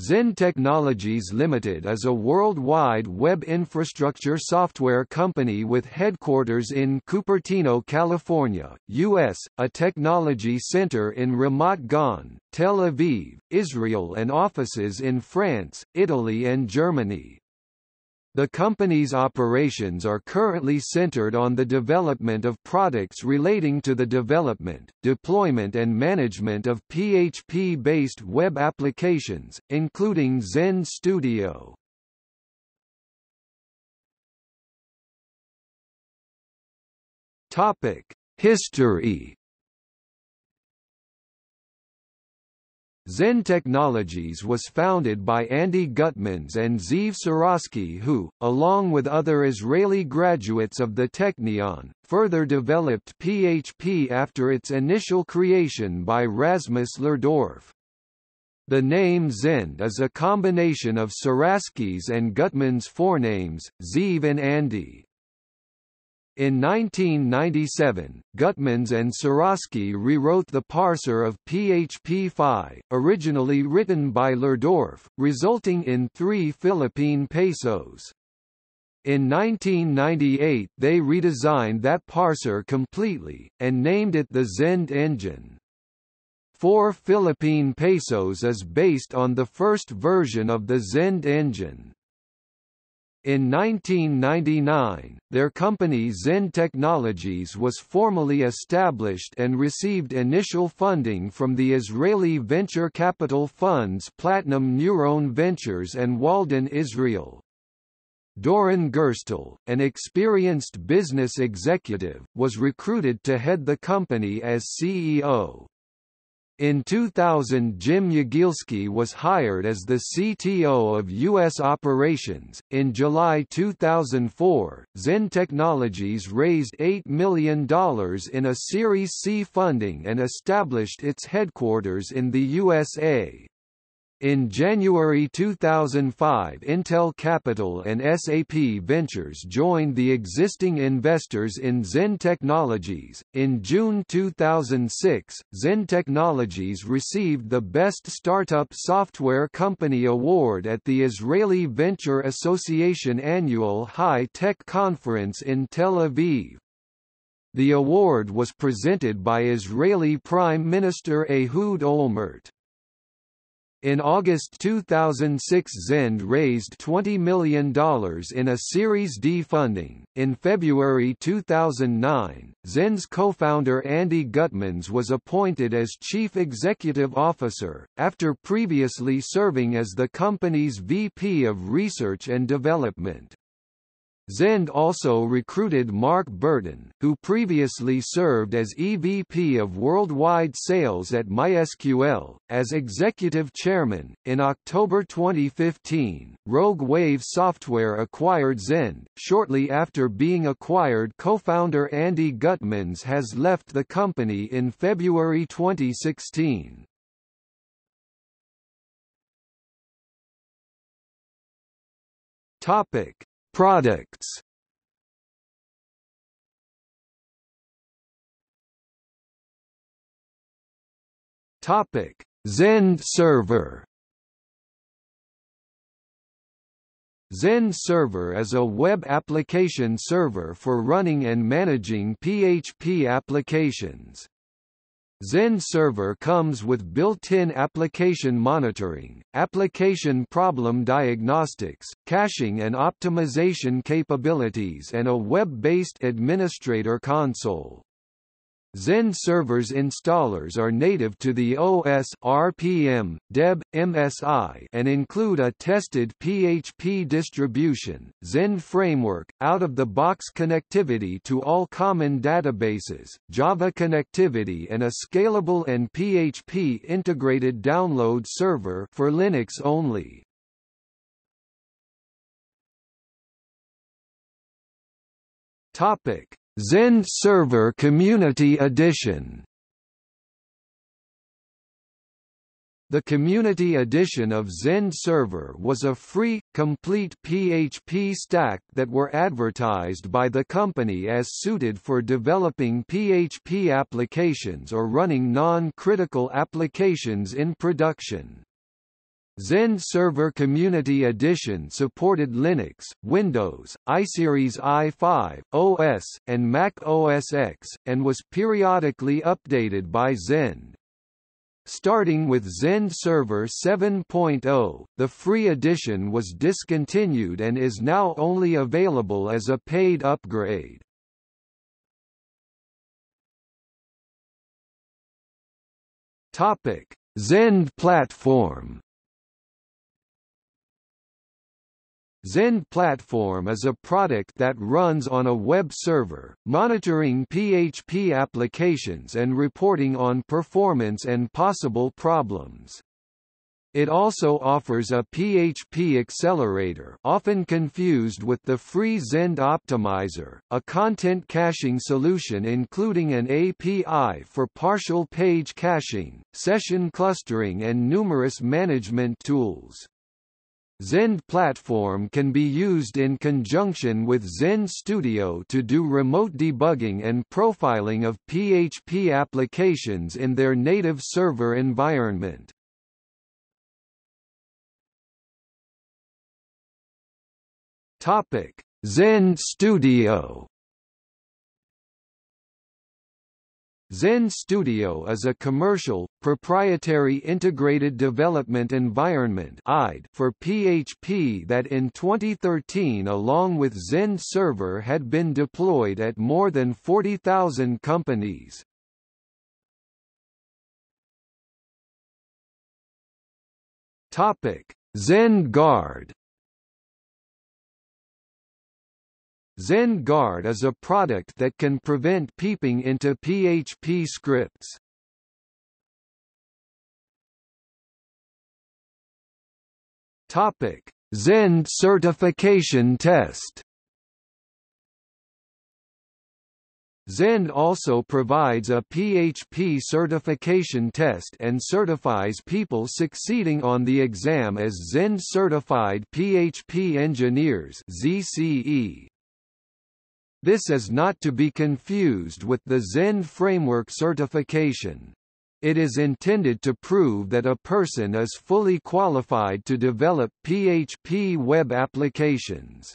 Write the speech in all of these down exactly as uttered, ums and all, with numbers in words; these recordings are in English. Zend Technologies Limited is a worldwide web infrastructure software company with headquarters in Cupertino, California, U S, a technology center in Ramat Gan, Tel Aviv, Israel, and offices in France, Italy, and Germany. The company's operations are currently centered on the development of products relating to the development, deployment and management of P H P-based web applications, including Zend Studio. History. Zend Technologies was founded by Andy Gutmans and Zeev Suraski who, along with other Israeli graduates of the Technion, further developed P H P after its initial creation by Rasmus Lerdorf. The name Zend is a combination of Suraski's and Gutmans' forenames, Zeev and Andy. In nineteen ninety-seven, Gutmans and Suraski rewrote the parser of P H P five, originally written by Lerdorf, resulting in three Philippine pesos. In nineteen ninety-eight they redesigned that parser completely, and named it the Zend Engine. Four Philippine pesos is based on the first version of the Zend Engine. In nineteen ninety-nine, their company Zend Technologies was formally established and received initial funding from the Israeli venture capital funds Platinum Neuron Ventures and Walden Israel. Doron Gershtel, an experienced business executive, was recruited to head the company as C E O. In two thousand, Jim Yagielski was hired as the C T O of U S operations. In July two thousand four, Zend Technologies raised eight million dollars in a Series C funding and established its headquarters in the U S A. In January two thousand five, Intel Capital and S A P Ventures joined the existing investors in Zend Technologies. In June two thousand six, Zend Technologies received the Best Startup Software Company Award at the Israeli Venture Association Annual High Tech Conference in Tel Aviv. The award was presented by Israeli Prime Minister Ehud Olmert. In August two thousand six, Zend raised twenty million dollars in a Series D funding. In February two thousand nine, Zend's co-founder Andy Gutmans was appointed as Chief Executive Officer, after previously serving as the company's V P of Research and Development. Zend also recruited Mark Burton, who previously served as E V P of Worldwide Sales at MySQL, as Executive Chairman. In October twenty fifteen, Rogue Wave Software acquired Zend. Shortly after being acquired, co-founder Andy Gutmans has left the company in February twenty sixteen. Topic: Products. Topic: Zend Server. Zend Server is a web application server for running and managing P H P applications. Zend Server comes with built-in application monitoring, application problem diagnostics, caching and optimization capabilities, and a web-based administrator console. Zend Server's installers are native to the O S, R P M, Deb, M S I, and include a tested P H P distribution, Zend Framework, out-of-the-box connectivity to all common databases, Java connectivity, and a scalable and P H P-integrated download server for Linux only. Topic: Zend Server Community Edition. The Community Edition of Zend Server was a free, complete P H P stack that were advertised by the company as suited for developing P H P applications or running non-critical applications in production. Zend Server Community Edition supported Linux, Windows, iSeries i five, O S, and Mac O S X, and was periodically updated by Zend. Starting with Zend Server seven point oh, the free edition was discontinued and is now only available as a paid upgrade. Topic: Zend Platform. Zend Platform is a product that runs on a web server, monitoring P H P applications and reporting on performance and possible problems. It also offers a P H P accelerator, often confused with the free Zend Optimizer, a content caching solution including an A P I for partial page caching, session clustering and numerous management tools. Zend Platform can be used in conjunction with Zend Studio to do remote debugging and profiling of P H P applications in their native server environment. Topic: Zend Studio. Zend Studio is a commercial, proprietary integrated development environment for P H P that in twenty thirteen along with Zend Server had been deployed at more than forty thousand companies. Zend Guard. Zend Guard is a product that can prevent peeping into P H P scripts. Topic: Zend Certification Test. Zend also provides a P H P certification test and certifies people succeeding on the exam as Zend Certified P H P Engineers (Z C E). This is not to be confused with the Zend Framework certification. It is intended to prove that a person is fully qualified to develop P H P web applications.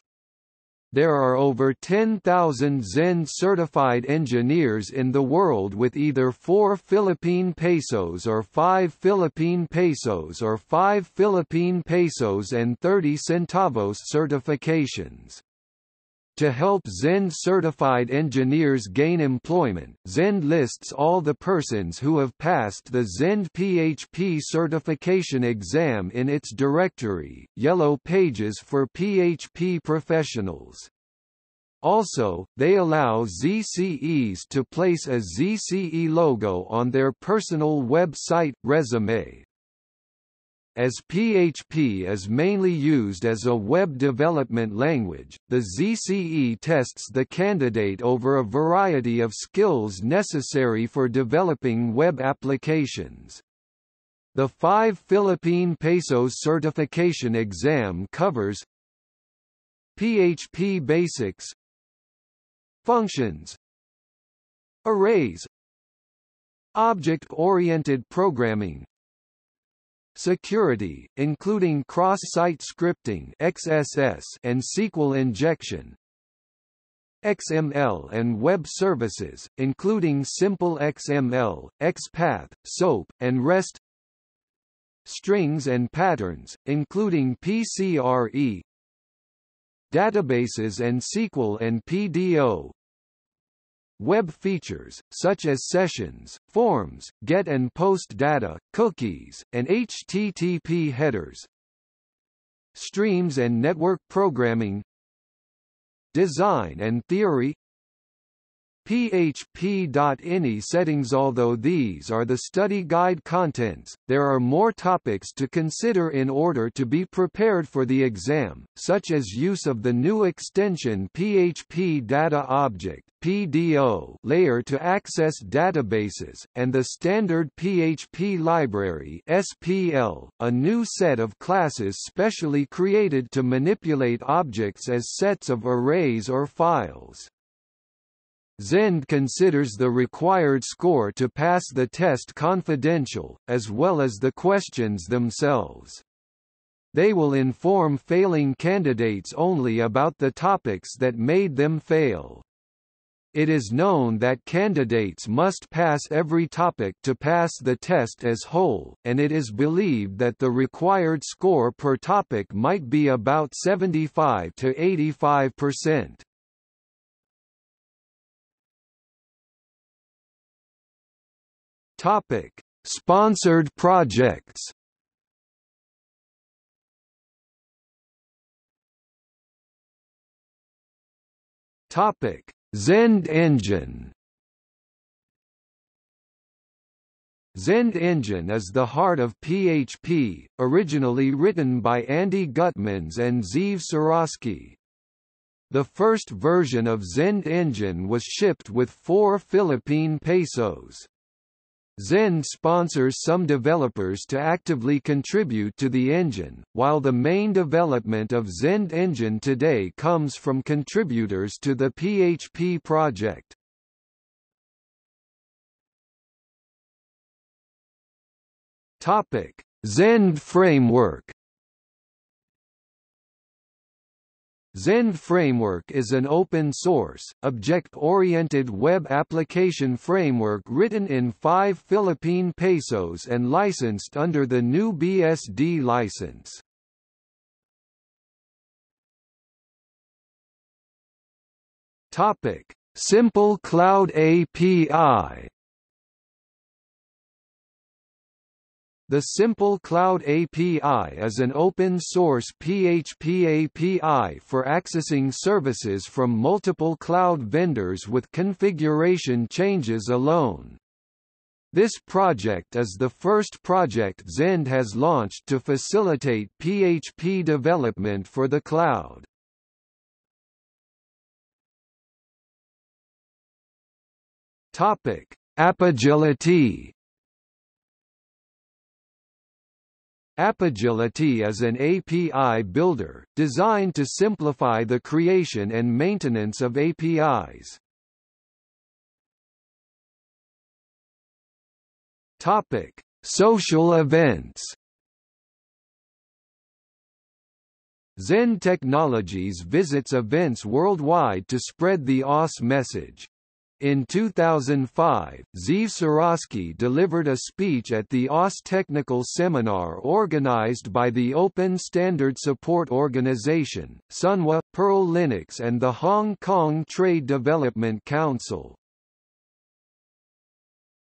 There are over ten thousand Zend certified engineers in the world with either four Philippine pesos or five Philippine pesos or five Philippine pesos and thirty centavos certifications. To help Zend certified engineers gain employment, Zend lists all the persons who have passed the Zend P H P certification exam in its directory, Yellow Pages for P H P professionals. Also, they allow Z C Es to place a Z C E logo on their personal website, resume. As P H P is mainly used as a web development language, the Z C E tests the candidate over a variety of skills necessary for developing web applications. The five Philippine pesos certification exam covers P H P basics, functions, arrays, object-oriented programming, security, including cross-site scripting (X S S) and S Q L injection, X M L and web services, including Simple X M L, XPath, SOAP, and REST, strings and patterns, including P C R E, databases and S Q L and P D O, web features, such as sessions, forms, get and post data, cookies, and H T T P headers, streams and network programming, design and theory, P H P.ini settings. Although these are the study guide contents, there are more topics to consider in order to be prepared for the exam, such as use of the new extension P H P Data Object P D O layer to access databases, and the standard P H P library S P L, a new set of classes specially created to manipulate objects as sets of arrays or files. Zend considers the required score to pass the test confidential, as well as the questions themselves. They will inform failing candidates only about the topics that made them fail. It is known that candidates must pass every topic to pass the test as whole, and it is believed that the required score per topic might be about seventy-five to eighty-five percent. Topic: Sponsored projects. Topic: Zend Engine. Zend Engine is the heart of P H P, originally written by Andy Gutmans and Zeev Suraski. The first version of Zend Engine was shipped with four Philippine pesos. Zend sponsors some developers to actively contribute to the engine, while the main development of Zend Engine today comes from contributors to the P H P project. Topic: Zend Framework. Zend Framework is an open-source, object-oriented web application framework written in five Philippine pesos and licensed under the new B S D license. Topic: Simple Cloud A P I. The Simple Cloud A P I is an open-source P H P A P I for accessing services from multiple cloud vendors with configuration changes alone. This project is the first project Zend has launched to facilitate P H P development for the cloud. Topic: Apigility. Apigility is an A P I builder, designed to simplify the creation and maintenance of A P Is. Topic: Social events. Zend Technologies visits events worldwide to spread the O S message. In two thousand five, Zeev Suraski delivered a speech at the O S Technical Seminar organized by the Open Standard Support Organization, Sunwa, Pearl Linux and the Hong Kong Trade Development Council.